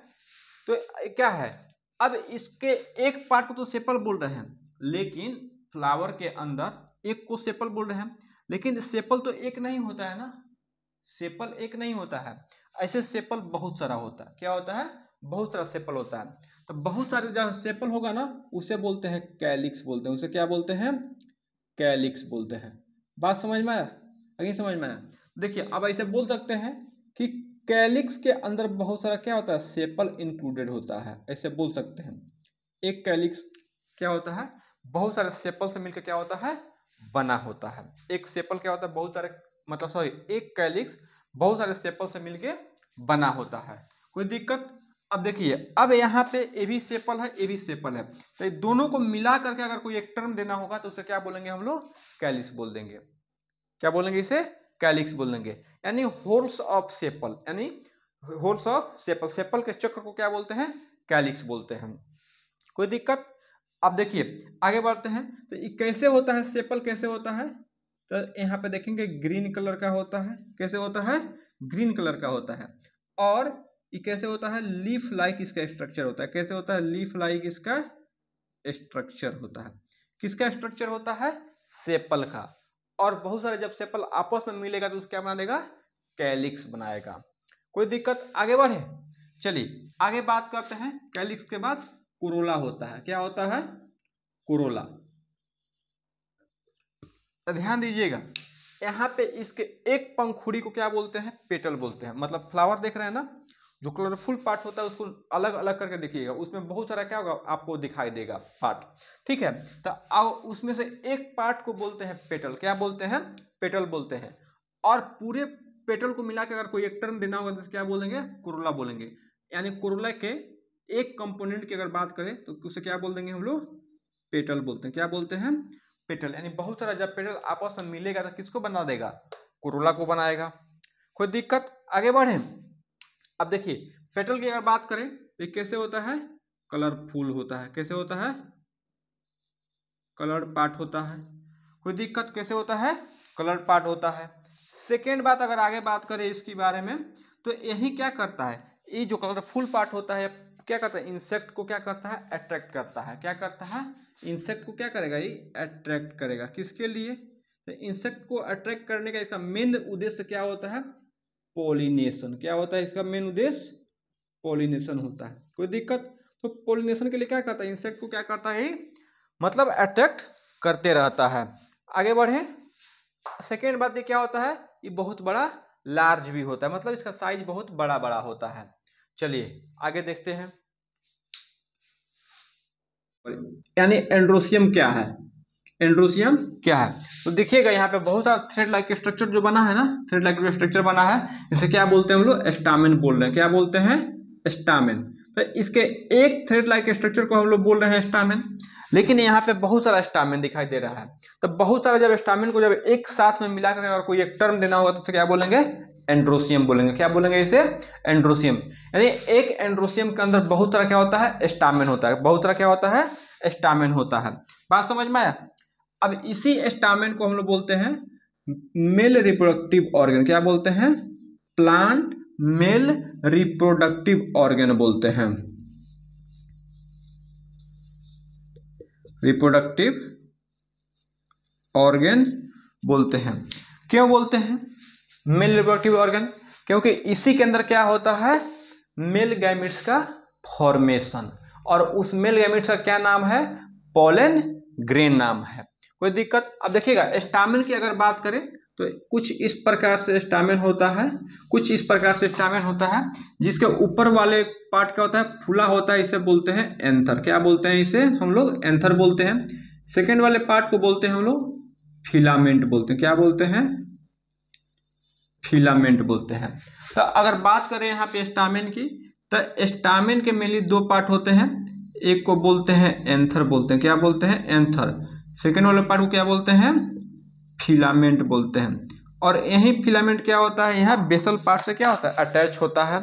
तो क्या है, अब इसके एक पार्ट को तो सेपल बोल रहे हैं, लेकिन फ्लावर के अंदर एक को सेपल बोल रहे हैं, लेकिन सेपल तो एक नहीं होता है ना, सेपल एक नहीं होता है, ऐसे सेपल बहुत सारा होता है। क्या होता है? बहुत सारा सेपल होता है। तो बहुत सारे जहाँ सेपल होगा ना उसे बोलते हैं कैलिक्स बोलते हैं, उसे क्या बोलते हैं? कैलिक्स बोलते हैं। बात समझ में आया? अभी समझ में आया? देखिए अब ऐसे बोल सकते हैं कि कैलिक्स के अंदर बहुत सारा क्या होता है? सेपल इंक्लूडेड होता है, ऐसे बोल सकते हैं। एक कैलिक्स क्या होता है? बहुत सारे सेपल से मिलकर क्या होता है? बना होता है। एक सेपल क्या होता है? बहुत सारे मतलब सॉरी एक कैलिक्स बहुत सारे सेपल से मिलके बना होता है। कोई दिक्कत? अब देखिए अब यहाँ पे ए भी सेपल है, ए भी सेपल है, तो दोनों को मिला करके अगर कोई एक टर्म देना होगा तो उसे क्या बोलेंगे हम लोग? कैलिक्स बोल देंगे। क्या बोलेंगे? इसे कैलिक्स बोल देंगे। यानी होल्स ऑफ सेपल, यानी होल्स ऑफ सेपल, सेपल के चक्र को क्या बोलते हैं? कैलिक्स बोलते हैं। कोई दिक्कत? अब देखिए आगे बढ़ते हैं। तो ये कैसे होता है सेपल, कैसे होता है? तो यहाँ पे देखेंगे ग्रीन कलर का होता है। कैसे होता है? ग्रीन कलर का होता है। और ये कैसे होता है? लीफ लाइक इसका स्ट्रक्चर होता है। कैसे होता है? लीफ लाइक इसका स्ट्रक्चर होता है। किसका स्ट्रक्चर होता है? सेपल का। और बहुत सारे जब सेपल आपस में मिलेगा तो क्या बना देगा? कैलिक्स बनाएगा। कोई दिक्कत? आगे बढ़े, चलिए आगे बात करते हैं। कैलिक्स के बाद कोरोला होता है। क्या होता है? कोरोला। ध्यान दीजिएगा यहाँ पे इसके एक पंखुड़ी को क्या बोलते हैं? पेटल बोलते हैं। मतलब फ्लावर देख रहे हैं ना, जो कलरफुल पार्ट होता है उसको अलग अलग करके देखिएगा, उसमें बहुत सारा क्या होगा आपको दिखाई देगा पार्ट, ठीक है? तो अब उसमें से एक पार्ट को बोलते हैं पेटल। क्या बोलते हैं? पेटल बोलते हैं। और पूरे पेटल को मिला के अगर कोई एक टर्म देना होगा तो क्या बोलेंगे? कोरोला बोलेंगे। यानी कोरोला के एक कंपोनेंट की अगर बात करें तो उसे क्या बोल देंगे हम लोग? पेटल बोलते हैं। क्या बोलते हैं? पेटल। यानी बहुत सारा जब पेटल आपस में मिलेगा तो किसको बना देगा? कोरोला को बनाएगा। कोई दिक्कत? आगे बढ़े। अब देखिए पेटल की अगर बात करें तो कैसे होता है? कलरफुल होता है। कैसे होता है? कलर्ड पार्ट होता है। कोई दिक्कत? कैसे होता है? कलर्ड पार्ट होता है। सेकेंड बात अगर आगे बात करें इसके बारे में तो यही क्या करता है? ये जो कलरफुल पार्ट होता है क्या करता है? इंसेक्ट को क्या करता है? अट्रैक्ट करता है। क्या करता है? इंसेक्ट को क्या करेगा? ये अट्रैक्ट करेगा। किसके लिए? तो इंसेक्ट को अट्रैक्ट करने का इसका मेन उद्देश्य क्या होता है? पोलिनेशन। क्या होता है इसका मेन उद्देश्य? पोलिनेशन होता है। कोई दिक्कत? तो पोलिनेशन के लिए क्या करता है? इंसेक्ट को क्या करता है? मतलब अट्रैक्ट करते रहता है। आगे बढ़े। सेकेंड बात ये क्या होता है? ये बहुत बड़ा लार्ज भी होता है, मतलब इसका साइज बहुत बड़ा बड़ा होता है। चलिए आगे देखते हैं। यानी एंड्रोसियम क्या है? एंड्रोसियम क्या है? तो देखिएगा यहाँ पे बहुत सारा थ्रेड लाइक स्ट्रक्चर जो बना है ना, थ्रेड लाइक जो स्ट्रक्चर बना है इसे क्या बोलते हैं हम लोग? स्टामेन बोल रहे हैं। क्या बोलते हैं? स्टामेन। तो इसके एक थ्रेड लाइक स्ट्रक्चर को हम लोग बोल रहे हैं स्टामेन। लेकिन यहाँ पे बहुत सारा स्टामेन दिखाई दे रहा है। तो बहुत सारा जब स्टामेन को जब एक साथ में मिलाकर अगर कोई एक टर्म देना होगा तो उसे क्या बोलेंगे? एंड्रोसियम बोलेंगे। क्या बोलेंगे इसे? एंड्रोसियम। यानी एक एंड्रोसियम के अंदर बहुत तरह क्या होता है? स्टामेन होता है। बहुत तरह क्या होता है? स्टामेन होता है। बात समझ में आया? अब इसी स्टामेन को हम लोग बोलते हैं मेल रिप्रोडक्टिव ऑर्गन। क्या बोलते हैं? प्लांट मेल रिप्रोडक्टिव ऑर्गन बोलते हैं। रिप्रोडक्टिव ऑर्गन बोलते हैं। क्यों बोलते हैं मेल रिप्रोडक्टिव ऑर्गन? क्योंकि इसी के अंदर क्या होता है? मेल गैमेट्स का फॉर्मेशन। और उस मेल गैमेट्स का क्या नाम है? पोलन ग्रेन नाम है। कोई दिक्कत? अब देखिएगा स्टामेन की अगर बात करें तो कुछ इस प्रकार से स्टामेन होता है, कुछ इस प्रकार से स्टामेन होता है, जिसके ऊपर वाले पार्ट क्या होता है? फूला होता है। इसे बोलते हैं एंथर। क्या बोलते हैं इसे? हम लोग एंथर बोलते हैं। सेकेंड वाले पार्ट को बोलते हैं हम लोग फिलामेंट बोलते हैं। क्या बोलते हैं? फिलामेंट बोलते हैं। तो अगर बात करें यहाँ पे स्टामेन की तो स्टामेन के मेनली दो पार्ट होते हैं। एक को बोलते हैं एंथर बोलते हैं। क्या बोलते हैं? एंथर। सेकेंड वाले पार्ट को क्या बोलते हैं? फिलामेंट बोलते हैं। और यही फिलामेंट क्या होता है? यह बेसल पार्ट से क्या होता है? अटैच होता है।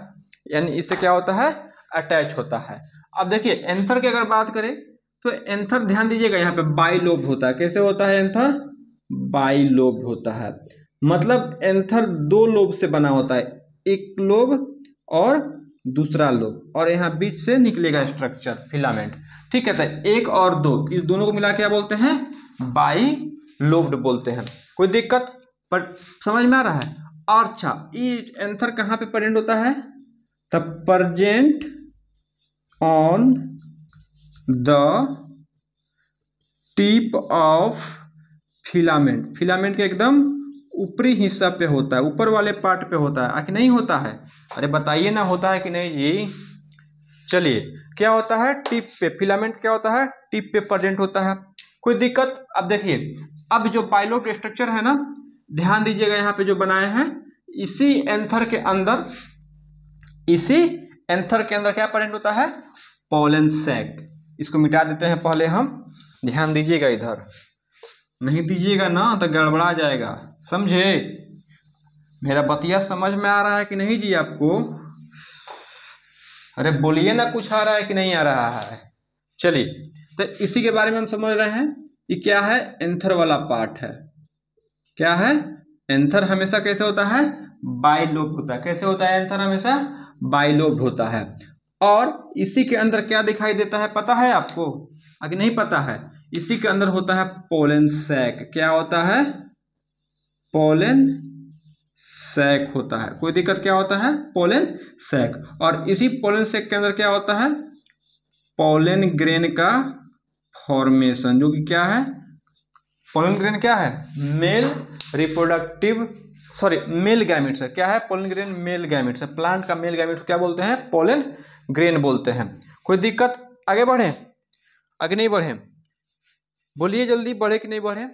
यानी इससे क्या होता है? अटैच होता है। अब देखिए एंथर की अगर बात करें तो एंथर ध्यान दीजिएगा यहाँ पे बाइलोब होता है। कैसे होता है एंथर? बाइलोब होता है। मतलब एंथर दो लोब से बना होता है, एक लोब और दूसरा लोब, और यहाँ बीच से निकलेगा स्ट्रक्चर फिलामेंट। ठीक है, तो एक और दो, इस दोनों को मिला क्या बोलते हैं? बाई लोब्ड बोलते हैं। कोई दिक्कत पर समझ में आ रहा है। अच्छा, ये एंथर कहाँ पे प्रेजेंट होता है? The present on the tip of filament. Filament के एकदम ऊपरी हिस्सा पे होता है, ऊपर वाले पार्ट पे होता है, आखिर नहीं होता है? अरे बताइए ना, होता है कि नहीं जी? चलिए, क्या होता है? टिप पे। फिलामेंट क्या होता है? टिप पे प्रेजेंट होता है। कोई दिक्कत? अब देखिए, अब जो पाइलोट स्ट्रक्चर है ना, ध्यान दीजिएगा, यहाँ पे जो बनाए हैं इसी एंथर के अंदर, इसी एंथर के अंदर क्या प्रेजेंट होता है? Pollen sac. इसको मिटा देते हैं पहले हम, ध्यान दीजिएगा, इधर नहीं दीजिएगा ना तो गड़बड़ा जाएगा, समझे? मेरा बतिया समझ में आ रहा है कि नहीं जी आपको? अरे बोलिए ना, कुछ आ रहा है कि नहीं आ रहा है? चलिए, तो इसी के बारे में हम समझ रहे हैं। ये क्या है? एंथर वाला पार्ट है। क्या है? एंथर हमेशा कैसे होता है? बाइलोब होता है। कैसे होता है एंथर? हमेशा बाइलोब होता है। और इसी के अंदर क्या दिखाई देता है, पता है आपको? आगे नहीं पता है। इसी के अंदर होता है पोलन सैक। क्या होता है? पोलन सैक होता है। कोई दिक्कत? क्या होता है? Pollen sac. और इसी पोलन सैक के अंदर क्या होता है? पोलन ग्रेन का फॉर्मेशन, जो कि क्या है? पोलन ग्रेन क्या है? Male reproductive, sorry, male gametes है। क्या है? पोलन ग्रेन मेल गैमेट्स है। प्लांट का मेल गैमेट्स क्या बोलते हैं? पोलन ग्रेन बोलते हैं। कोई दिक्कत? आगे बढ़े? आगे नहीं बढ़े? बोलिए जल्दी, बढ़े कि नहीं बढ़े?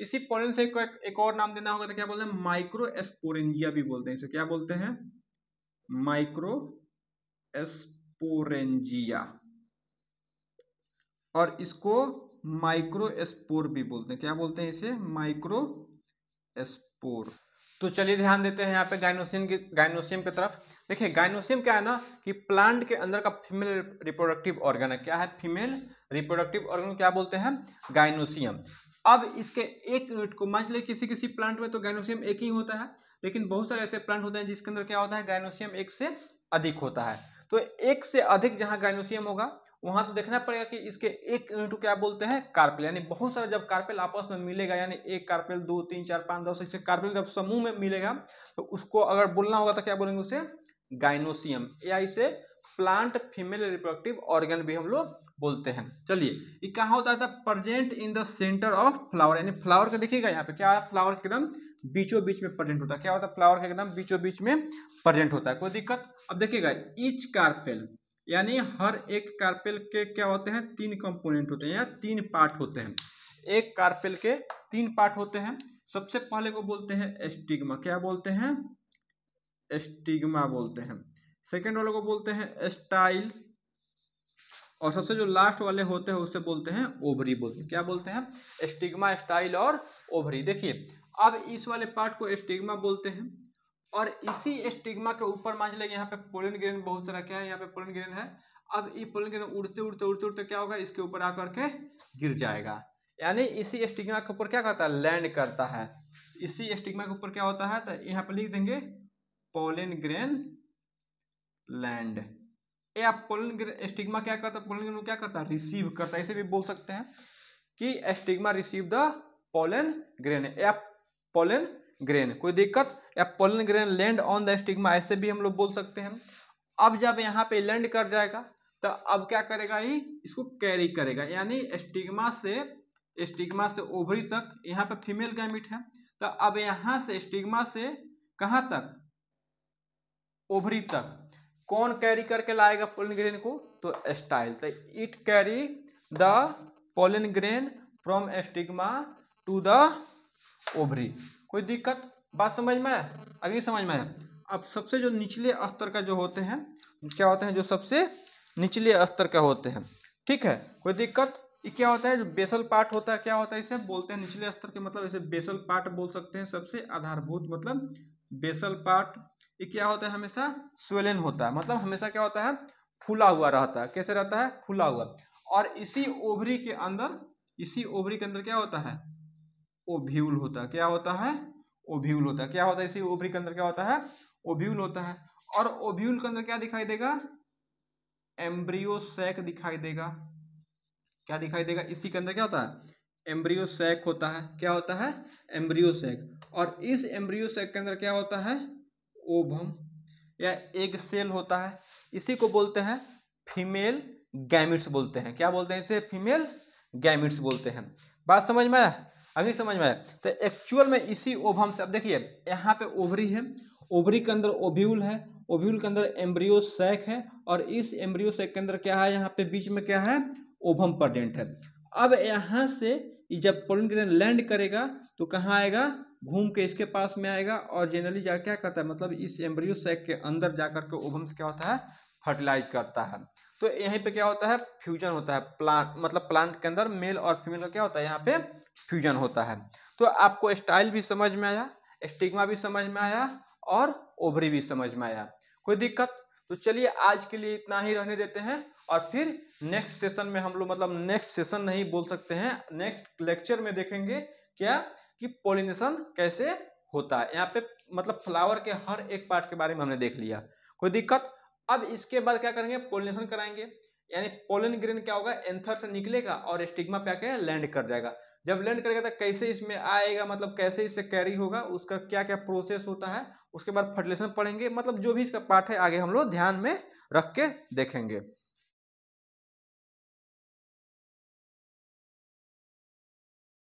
इसी पोलन से एक और नाम देना होगा तो क्या बोलते हैं? माइक्रोस्पोरेंजिया भी बोलते हैं। इसे क्या बोलते हैं? माइक्रोस्पोरेंजिया। और इसको माइक्रोस्पोर भी बोलते हैं। क्या बोलते हैं इसे? माइक्रोस्पोर। तो चलिए ध्यान देते हैं यहाँ पे गाइनोसियम की तरफ। देखिए, गाइनोसियम क्या है ना, कि प्लांट के अंदर का फीमेल रिप्रोडक्टिव ऑर्गन है। क्या है? फीमेल रिप्रोडक्टिव ऑर्गन क्या बोलते हैं? गाइनोसियम। अब इसके एक यूनिट को, मान लीजिए किसी किसी प्लांट में तो गाइनोसियम एक ही होता है, लेकिन बहुत सारे ऐसे प्लांट होते हैं जिसके अंदर क्या होता है? गाइनोसियम एक से अधिक होता है। तो एक से अधिक जहाँ गाइनोसियम होगा वहां तो देखना पड़ेगा कि इसके एक यूनिट को क्या बोलते हैं? कार्पेल। यानी बहुत सारे जब कार्पेल आपस में मिलेगा, यानी एक कार्पेल, दो, तीन, चार, पाँच, 10, ऐसे कार्पेल जब समूह में मिलेगा तो उसको अगर बोलना होगा तो क्या बोलेंगे उसे? गाइनोसियम, या इसे प्लांट फीमेल रिप्रोडक्टिव ऑर्गन भी हम लोग बोलते हैं। चलिए, ये कहाँ होता है? Present in the centre of flower. यानी फ्लावर का देखिएगा यहाँ पे क्या है? फ्लावर के एकदम बीचों बीच में प्रेजेंट होता है। क्या होता है? फ्लावर के एकदम बीचों बीच में प्रेजेंट होता है। कोई दिक्कत? अब देखिएगा, ईच कार्पेल, यानी हर एक कार्पेल के क्या होते हैं? तीन कंपोनेंट होते हैं, या तीन पार्ट होते हैं। एक कार्पेल के तीन पार्ट होते हैं। सबसे पहले को बोलते हैं स्टिग्मा। क्या बोलते हैं? स्टिग्मा बोलते हैं। सेकेंड वाले को बोलते हैं स्टाइल। और सबसे जो लास्ट वाले होते हैं उसे बोलते हैं ओवरी बोलते हैं। क्या बोलते हैं? स्टिग्मा, स्टाइल और ओवरी। देखिए, अब इस वाले पार्ट को स्टिग्मा बोलते हैं। और इसी स्टिग्मा के ऊपर मान लीजिए यहाँ पे पोलन ग्रेन, बहुत सारा क्या है यहाँ पे? पोलन ग्रेन है। अब ये पोलन ग्रेन उड़ते उड़ते उड़ते उड़ते क्या होगा? इसके ऊपर आकर के गिर जाएगा। यानी इसी स्टिग्मा के ऊपर क्या करता है? लैंड करता है। इसी स्टिग्मा के ऊपर क्या होता है? तो यहाँ पे लिख देंगे पोलन ग्रेन लैंड। या पोलन ग्रेन स्टिग्मा क्या करता है? पोलन ग्रेन क्या करता है? रिसीव करता है। इसे भी बोल सकते हैं कि stigma receive the pollen grain, या पोलन ग्रेन। कोई दिक्कत? या pollen grain land on the stigma, ऐसे भी हम लोग बोल सकते हैं। अब जब यहाँ पे लैंड कर जाएगा तो अब क्या करेगा? ये इसको कैरी करेगा। यानी स्टिग्मा से ओवरी तक यहाँ पे फीमेल गैमिट है, तो अब यहाँ से स्टिग्मा से कहाँ तक? ओवरी तक। कौन कैरी करके लाएगा पोलन ग्रेन को? तो स्टाइल। तो it carry the pollen grain from stigma to the ovary. कोई दिक्कत? बात समझ में आए? अगली समझ में आए? अब सबसे जो निचले स्तर का जो होते हैं, क्या होते हैं? जो सबसे निचले स्तर का होते हैं, ठीक है? कोई दिक्कत? ये क्या होता है? जो बेसल पार्ट होता है, क्या होता है? इसे बोलते हैं निचले स्तर के, मतलब इसे बेसल पार्ट बोल सकते हैं। सबसे आधारभूत, मतलब बेसल पार्ट। ये क्या होता है? हमेशा स्वेलन होता है, मतलब हमेशा क्या होता है? फूला हुआ रहता है। कैसे रहता है? फूला हुआ। और इसी ओवरी के अंदर, इसी ओवरी के अंदर क्या होता है? ओव्यूल होता है। क्या होता है? ओव्यूल होता है। क्या होता है? इसी ओवरी के अंदर क्या होता है? ओव्यूल होता है। और ओव्यूल के अंदर क्या दिखाई देगा? एम्ब्रियो सैक दिखाई देगा। क्या दिखाई देगा? इसी के अंदर क्या होता है? एम्ब्रियो सैक होता है। क्या होता है? Embryo sac. और इस एम्ब्रियो सैक के अंदर क्या होता है? ओवम या एग सेल होता है। इसी को बोलते हैं फीमेल गैमिट्स बोलते हैं। क्या बोलते हैं इसे? फीमेल गैमिट्स बोलते हैं। बात समझ में आया? अभी समझ में आया। तो एक्चुअल में इसी ओवम से, अब देखिए यहाँ पे ओवरी है, ओवरी के अंदर ओव्यूल है, ओव्यूल के अंदर एम्ब्रियो सैक है, और इस एम्ब्रियो सैक के अंदर क्या है? यहाँ पे बीच में क्या है? ओवम प्रेजेंट है। अब यहाँ से जब पोलन ग्रेन लैंड करेगा तो कहाँ आएगा? घूम के इसके पास में आएगा और जनरली जा क्या करता है, मतलब इस एम्ब्रियो सैक के अंदर जाकर के ओवम से क्या होता है? फर्टिलाइज करता है। तो यहीं पे क्या होता है? फ्यूजन होता है। प्लांट मतलब प्लांट के अंदर मेल और फीमेल का क्या होता है? यहाँ पे फ्यूजन होता है। तो आपको स्टाइल भी समझ में आया, स्टिग्मा भी समझ में आया और ओवरी भी समझ में आया। कोई दिक्कत? तो चलिए आज के लिए इतना ही रहने देते हैं और फिर नेक्स्ट सेशन में हम लोग, मतलब नेक्स्ट सेशन नहीं बोल सकते हैं, नेक्स्ट लेक्चर में देखेंगे क्या कि पोलिनेशन कैसे होता है। यहाँ पे मतलब फ्लावर के हर एक पार्ट के बारे में हमने देख लिया। कोई दिक्कत? अब इसके बाद क्या करेंगे? पोलिनेशन कराएंगे, यानी पोलन ग्रेन क्या होगा? एंथर से निकलेगा और स्टिग्मा पे आके लैंड कर जाएगा। जब लैंड करेगा तो कैसे इसमें आएगा, मतलब कैसे इससे कैरी होगा, उसका क्या क्या प्रोसेस होता है, उसके बाद फर्टिलाइजेशन पढ़ेंगे। मतलब जो भी इसका पार्ट है आगे हम लोग ध्यान में रख के देखेंगे।